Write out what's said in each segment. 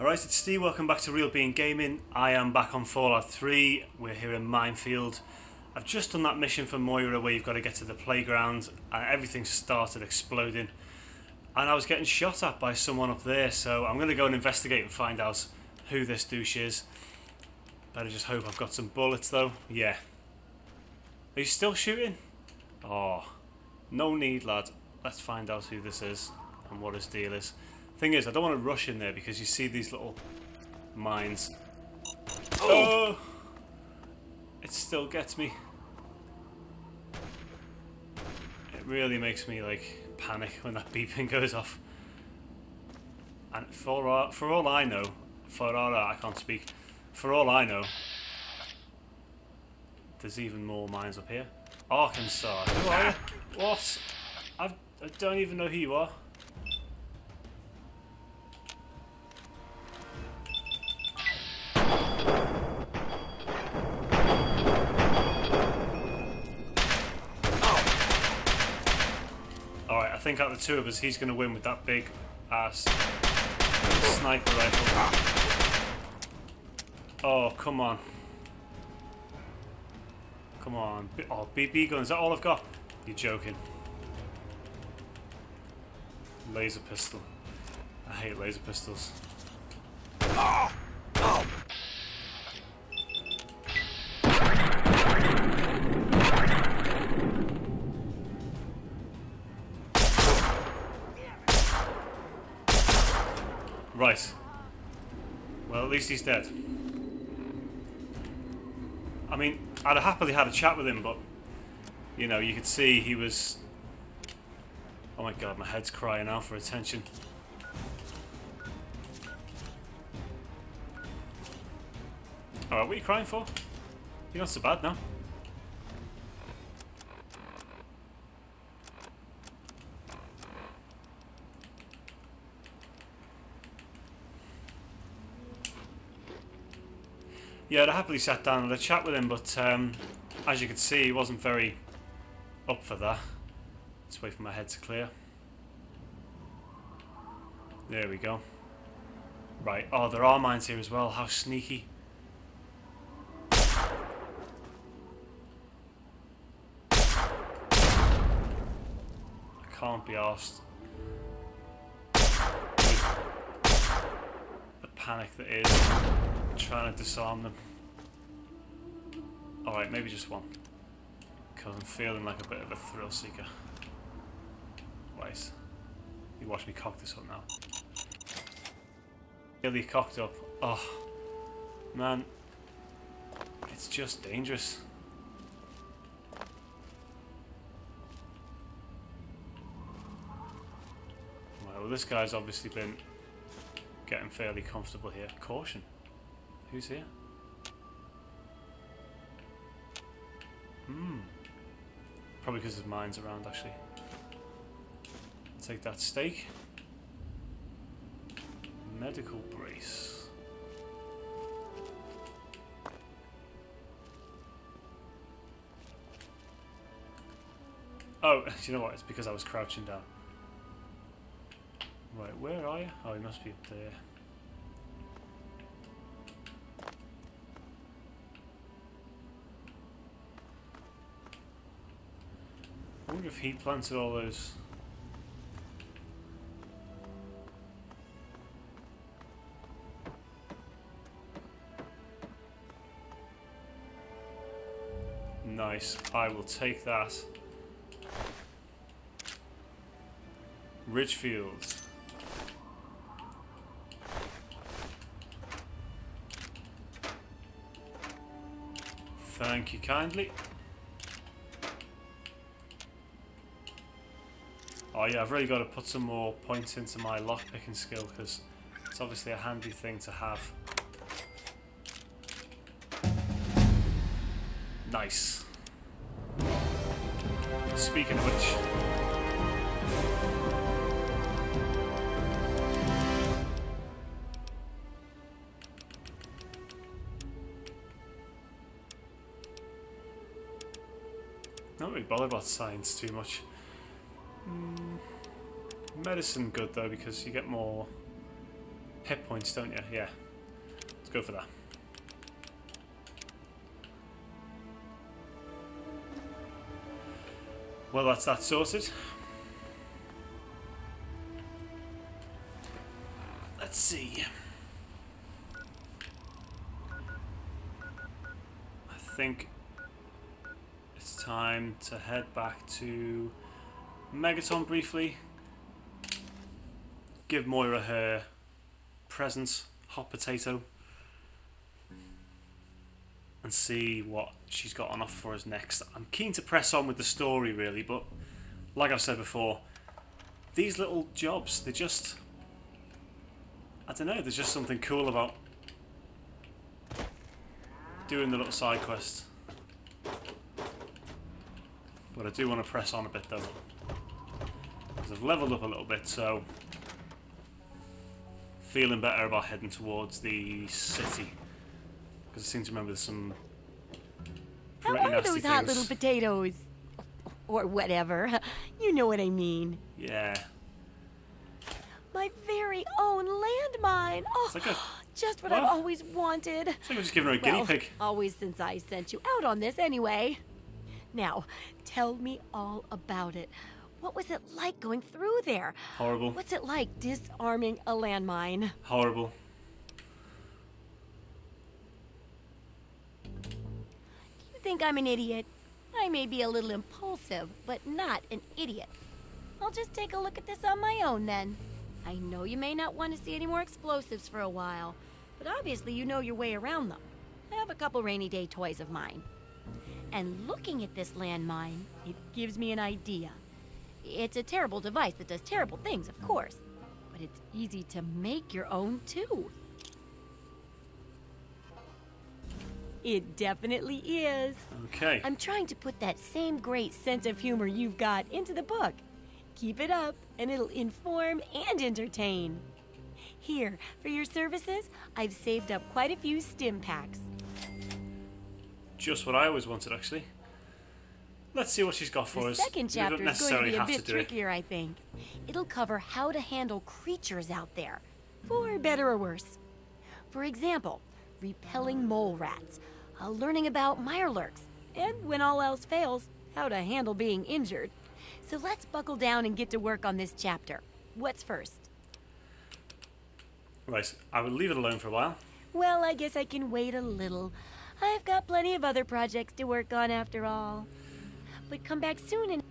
Alright, so it's Steve, welcome back to Real Bean Gaming. I am back on Fallout 3, we're here in Minefield. I've just done that mission for Moira where you've got to get to the playground and everything started exploding. And I was getting shot at by someone up there, so I'm going to go and investigate and find out who this douche is. Better just hope I've got some bullets though. Yeah. Are you still shooting? Oh, no need lad. Let's find out who this is and what his deal is. Thing is, I don't want to rush in there because you see these little mines. Oh! It still gets me. It really makes me like panic when that beeping goes off. And for all I know, I can't speak. For all I know, there's even more mines up here. Arkansas. Who are you? What? I don't even know who you are. I think out of the two of us, he's going to win with that big ass sniper rifle. Oh, come on. Come on. Oh, BB gun. Is that all I've got? You're joking. Laser pistol. I hate laser pistols. Oh! Oh! Right. Well, at least he's dead. I mean, I'd have happily had a chat with him, but you know, you could see he was. Oh my god, my head's crying out for attention. All right, what are you crying for? You're not so bad now. Yeah, I happily sat down and had a chat with him, but as you can see, he wasn't very up for that. Let's wait for my head to clear. There we go. Right, oh, there are mines here as well. How sneaky. I can't be arsed. The panic that is. Trying to disarm them. Alright, maybe just one. Because I'm feeling like a bit of a thrill seeker. Wait. You watch me cock this up now. Nearly cocked up. Oh. Man. It's just dangerous. Well, this guy's obviously been getting fairly comfortable here. Caution. Who's here? Hmm. Probably because there's mines around, actually. Take that stake. Medical brace. Oh, you know what? It's because I was crouching down. Right, where are you? Oh, you must be up there. I wonder if he planted all those. Nice. I will take that. Ridgefield. Thank you kindly. Oh yeah, I've really got to put some more points into my lockpicking skill because it's obviously a handy thing to have. Nice. Speaking of which... Not really bothered about science too much. Medicine good though because you get more hit points, don't you? Yeah. Let's go for that. Well, that's that sorted. Let's see. I think it's time to head back to Megaton briefly. Give Moira her presents, hot potato, and see what she's got on offer for us next. I'm keen to press on with the story really, but like I've said before, these little jobs, they're just, I don't know, there's just something cool about doing the little side quest. But I do want to press on a bit though, because I've leveled up a little bit, so feeling better about heading towards the city. Because I seem to remember some pretty nasty things. How are those hot little potatoes? Or whatever. You know what I mean. Yeah. My very own landmine. Oh, like a, just what I've always wanted. It's like we're just giving her a guinea pig. Always since I sent you out on this anyway. Now, tell me all about it. What was it like going through there? Horrible. What's it like disarming a landmine? Horrible. Think I'm an idiot. I may be a little impulsive, but not an idiot. I'll just take a look at this on my own then. I know you may not want to see any more explosives for a while, but obviously you know your way around them. I have a couple rainy day toys of mine. And looking at this landmine, it gives me an idea. It's a terrible device that does terrible things, of course, but it's easy to make your own too. It definitely is. Okay. I'm trying to put that same great sense of humor you've got into the book. Keep it up, and it'll inform and entertain. Here, for your services, I've saved up quite a few stim packs. Just what I always wanted, actually. Let's see what she's got for us. The second chapter is going to be a bit trickier, I think. It'll cover how to handle creatures out there, for better or worse. For example, repelling mole rats, learning about Mirelurks, and when all else fails, how to handle being injured. So let's buckle down and get to work on this chapter. What's first? Right, I will leave it alone for a while. Well, I guess I can wait a little. I've got plenty of other projects to work on after all. But come back soon and...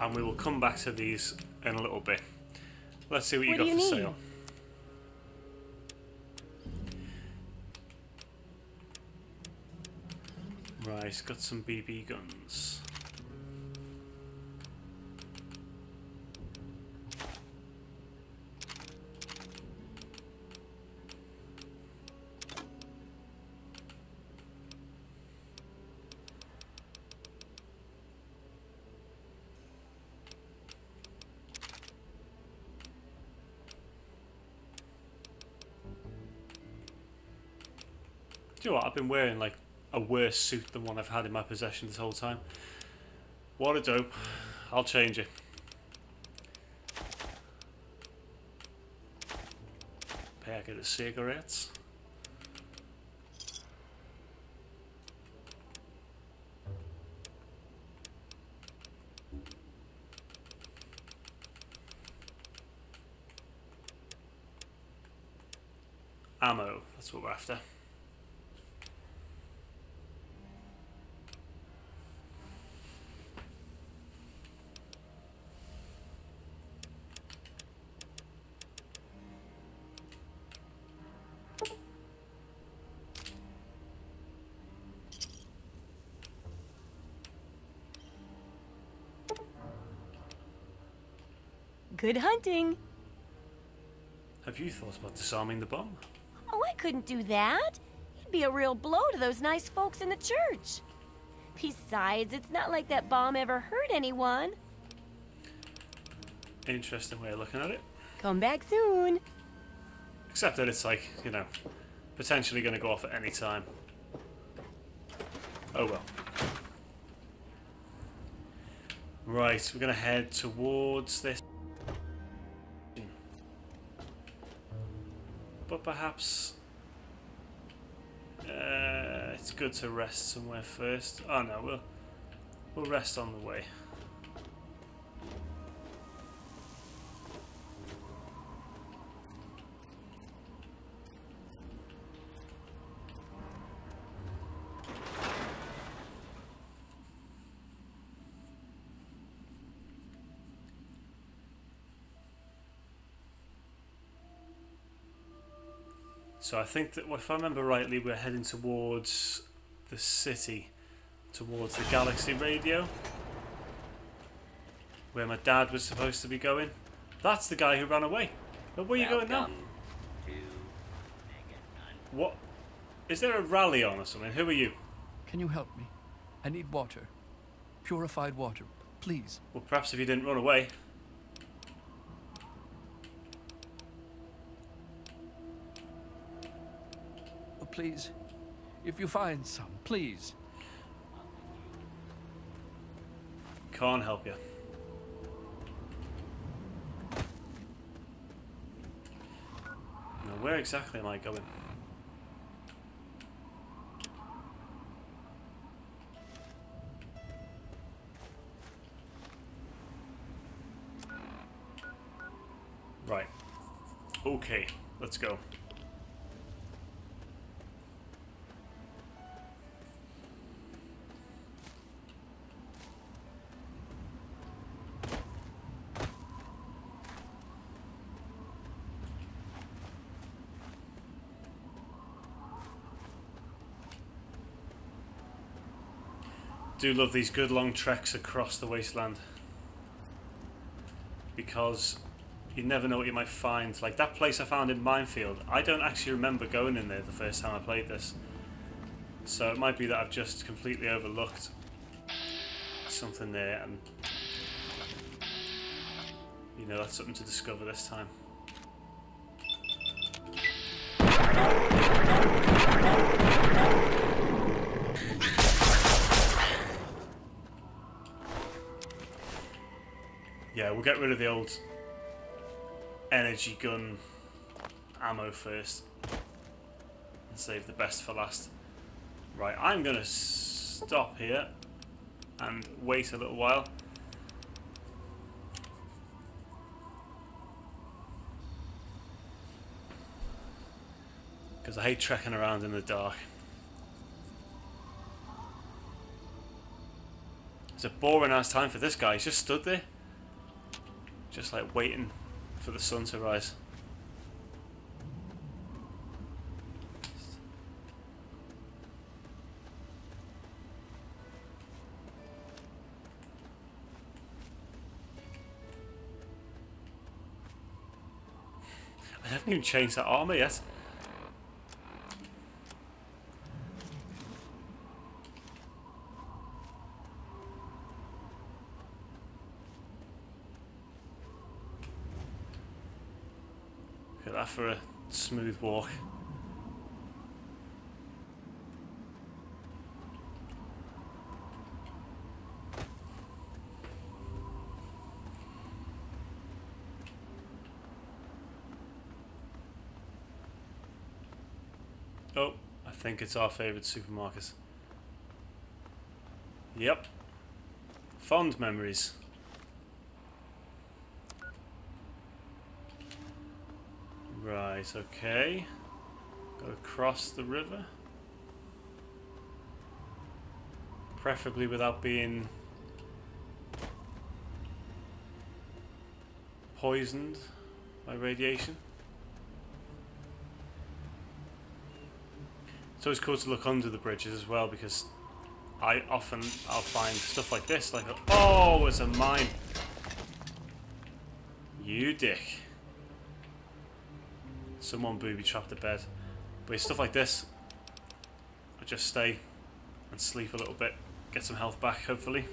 And we will come back to these in a little bit. Let's see what you got for sale. Right, got some BB guns. Do you know what? I've been wearing like a worse suit than one I've had in my possession this whole time. What a dope. I'll change it. Packet of cigarettes. Ammo. That's what we're after. Good hunting. Have you thought about disarming the bomb? Oh, I couldn't do that. It'd be a real blow to those nice folks in the church. Besides, it's not like that bomb ever hurt anyone. Interesting way of looking at it. Come back soon. Except that it's like, you know, potentially going to go off at any time. Oh well. Right, we're going to head towards this. but perhaps it's good to rest somewhere first. Oh no, we'll rest on the way. So I think that if I remember rightly, we're heading towards the city, towards the Galaxy Radio, where my dad was supposed to be going. That's the guy who ran away. But where are you going now? What? Is there a rally on or something? Who are you? Can you help me? I need water. Purified water, please. Well, perhaps if you didn't run away. Please, if you find some, please. Can't help you. Now, where exactly am I going? Right. Okay, let's go. I do love these good long treks across the wasteland, because you never know what you might find. Like that place I found in Minefield, I don't actually remember going in there the first time I played this, so it might be that I've just completely overlooked something there, and you know, that's something to discover this time. Yeah, we'll get rid of the old energy gun ammo first and save the best for last. Right, I'm going to stop here and wait a little while. Because I hate trekking around in the dark. It's a boring ass time for this guy, he's just stood there. Just like waiting for the sun to rise. I haven't even changed that armor yet. For a smooth walk. Oh, I think it's our favourite supermarket. Yep. Fond memories. Right, okay. Go across the river. Preferably without being poisoned by radiation. It's always cool to look under the bridges as well, because I'll find stuff like this, like oh, it's a mine. You dick. Someone booby-trapped the bed. But it's stuff like this. I just stay and sleep a little bit. Get some health back, hopefully.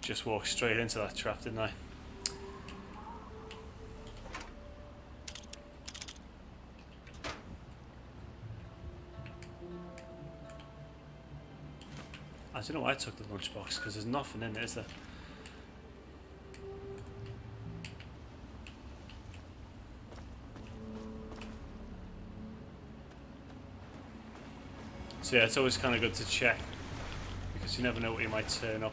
Just walked straight into that trap, didn't I? I don't know why I took the lunchbox, because there's nothing in it, is there? So yeah, it's always kind of good to check, because you never know what you might turn up.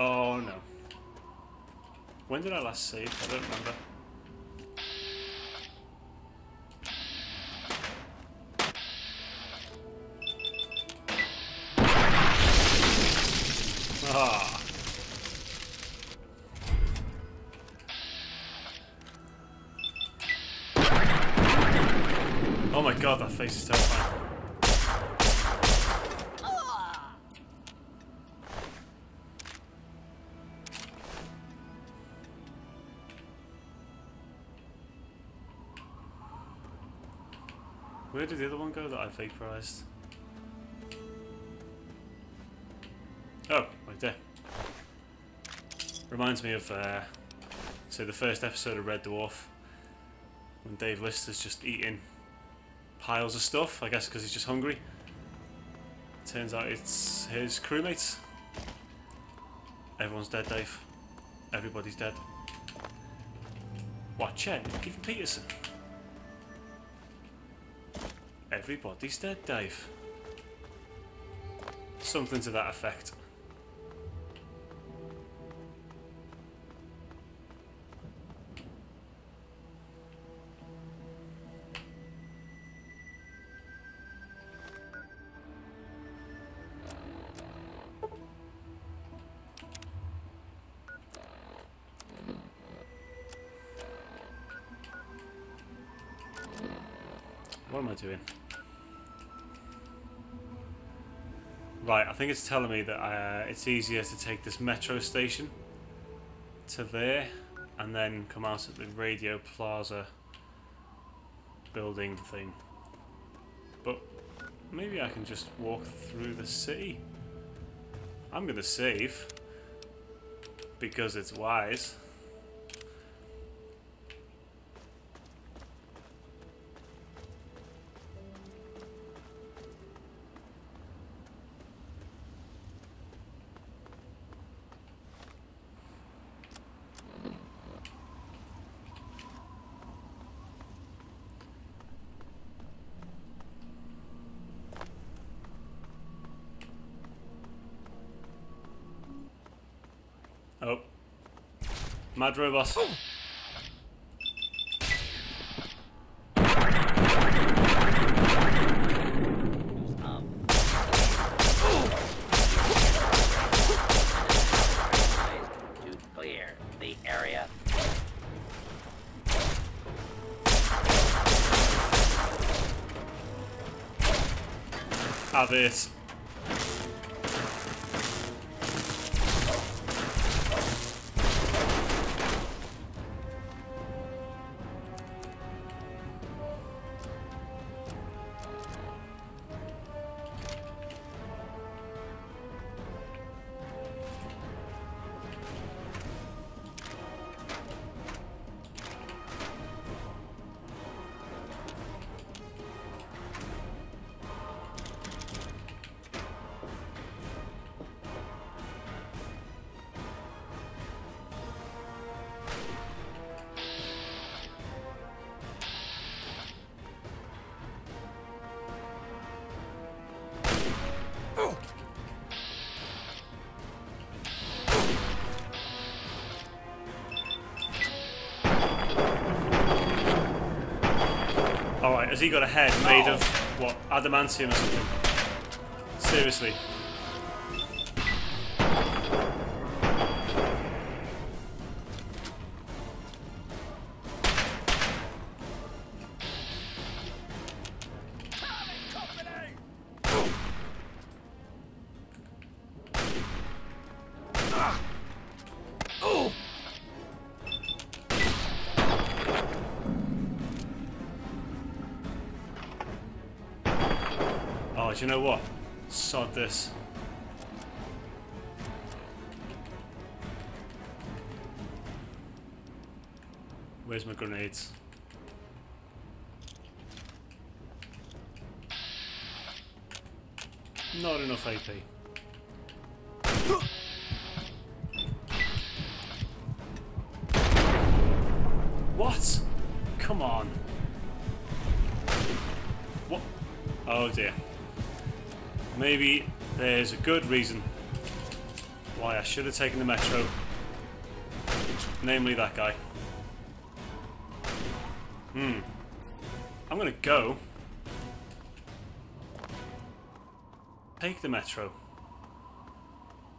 Oh no. When did I last save? I don't remember. Ah. Oh my god, that face is terrifying. Where did the other one go that I vaporized? Oh, right there. Reminds me of, so the first episode of Red Dwarf, when Dave Lister's just eating piles of stuff, I guess because he's just hungry. Turns out it's his crewmates. Everyone's dead, Dave. Everybody's dead. Watch out, Kevin Peterson. Everybody's dead, Dave. Something to that effect. What am I doing? Right, I think it's telling me that it's easier to take this metro station to there and then come out at the Radio Plaza building thing. But maybe I can just walk through the city. I'm going to save because it's wise. Oh. Mad robot. Have it. Alright, has he got a head made of, what, adamantium or something? Seriously. Do you know what? Sod this. Where's my grenades? Not enough AP. What? Come on. What? Oh dear. Maybe there's a good reason why I should have taken the metro. Namely that guy. Hmm. I'm gonna go. Take the metro.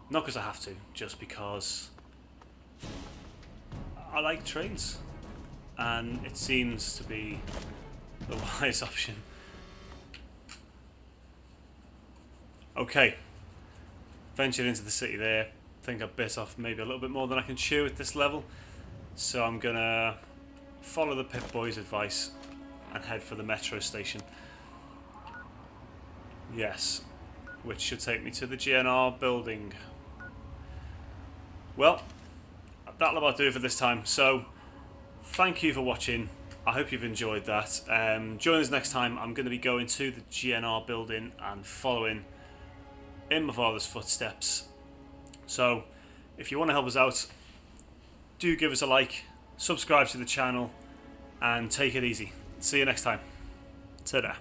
Not because I have to, just because I like trains. And it seems to be the wise option. Okay. Ventured into the city there. I think I bit off maybe a little bit more than I can chew at this level. So I'm gonna follow the Pip Boy's advice and head for the metro station. Yes. Which should take me to the GNR building. Well, that'll about do it for this time. So, thank you for watching. I hope you've enjoyed that. Join us next time. I'm going to be going to the GNR building and following in my father's footsteps. So, if you want to help us out, do give us a like, subscribe to the channel, and take it easy. See you next time. Ta-da.